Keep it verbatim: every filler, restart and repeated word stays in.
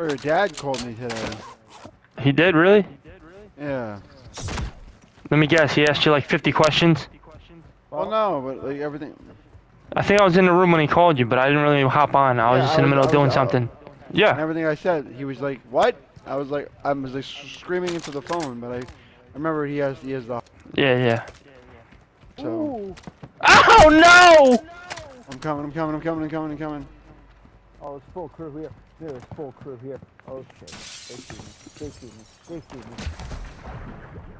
Or your dad called me today. He did, really? Yeah. Let me guess, he asked you like fifty questions? Well, no, but like everything... I think I was in the room when he called you, but I didn't really hop on. I was yeah, just in the middle was, of doing was, something. Was, yeah. And everything I said, he was like, what? I was like, I was like screaming into the phone, but I, I remember he has, he has the... Yeah, yeah. So... Oh, no! I'm coming, I'm coming, I'm coming, I'm coming, I'm coming. Oh, it's full crew here. Dude, it's full crew here. Oh, shit. They see me. They see me. They see me.